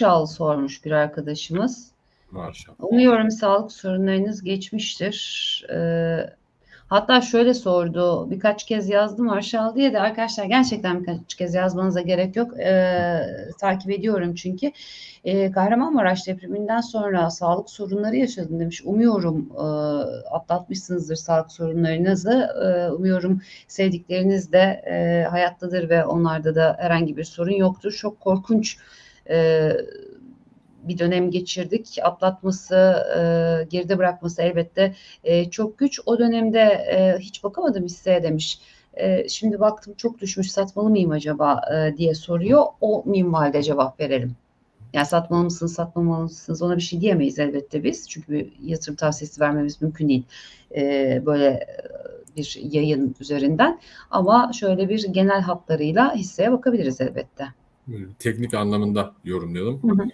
Marshall sormuş bir arkadaşımız. Marshall. Umuyorum sağlık sorunlarınız geçmiştir. Hatta şöyle sordu, birkaç kez yazdım Marshall diye de arkadaşlar gerçekten birkaç kez yazmanıza gerek yok. Takip ediyorum çünkü. Kahramanmaraş depreminden sonra sağlık sorunları yaşadım demiş. Umuyorum atlatmışsınızdır sağlık sorunlarınızı. Umuyorum sevdikleriniz de hayattadır ve onlarda da herhangi bir sorun yoktur. Çok korkunç bir dönem geçirdik. Atlatması, geride bırakması elbette çok güç. O dönemde hiç bakamadım hisseye demiş. Şimdi baktım çok düşmüş, satmalı mıyım acaba diye soruyor. O minvalde cevap verelim. Yani satmalı mısınız, satmamalı mısınız ona bir şey diyemeyiz elbette biz. Çünkü bir yatırım tavsiyesi vermemiz mümkün değil. Böyle bir yayın üzerinden. Ama şöyle bir genel hatlarıyla hisseye bakabiliriz elbette. Teknik anlamında yorumlayalım. Hı hı.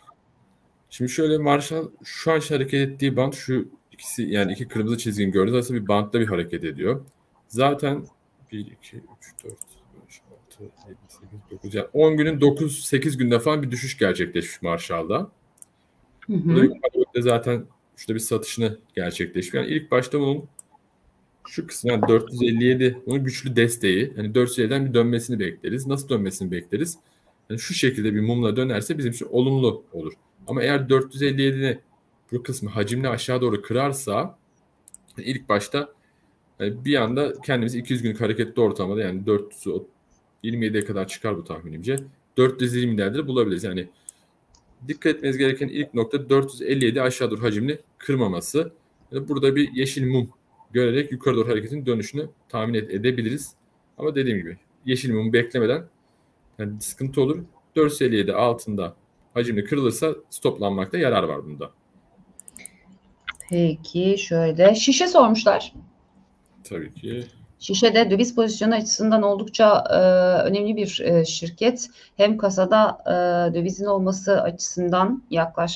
Şimdi şöyle, Marshall şu an hareket ettiği band, şu ikisi, yani iki kırmızı çizgin gördüğünüz aslında bir bantta bir hareket ediyor. Zaten 1, 2, 3, 4, 5, 6, 7, 8, 9, yani 10 günün 9, 8 günde falan bir düşüş gerçekleşmiş Marshall'da. Burada zaten şurada bir satışını gerçekleşmiş. Yani ilk başta bunun şu kısmı, yani 457, bunun güçlü desteği, hani 457'den bir dönmesini bekleriz. Nasıl dönmesini bekleriz? Yani şu şekilde bir mumla dönerse bizim için olumlu olur. Ama eğer 457'ni bu kısmı hacimle aşağı doğru kırarsa ilk başta bir anda kendimizi 200 günlük hareketli ortamda, yani 427'ye kadar çıkar bu tahminimce. 420'lerde bulabiliriz. Yani dikkat etmeniz gereken ilk nokta 457 aşağı doğru hacimli kırmaması. Yani burada bir yeşil mum görerek yukarı doğru hareketin dönüşünü tahmin edebiliriz. Ama dediğim gibi yeşil mumu beklemeden yani sıkıntı olur. 457 altında hacimli kırılırsa stoplanmakta yarar var bunda. Peki şöyle, şişe sormuşlar. Tabii ki. Şişe de döviz pozisyonu açısından oldukça önemli bir şirket. Hem kasada dövizin olması açısından yaklaşık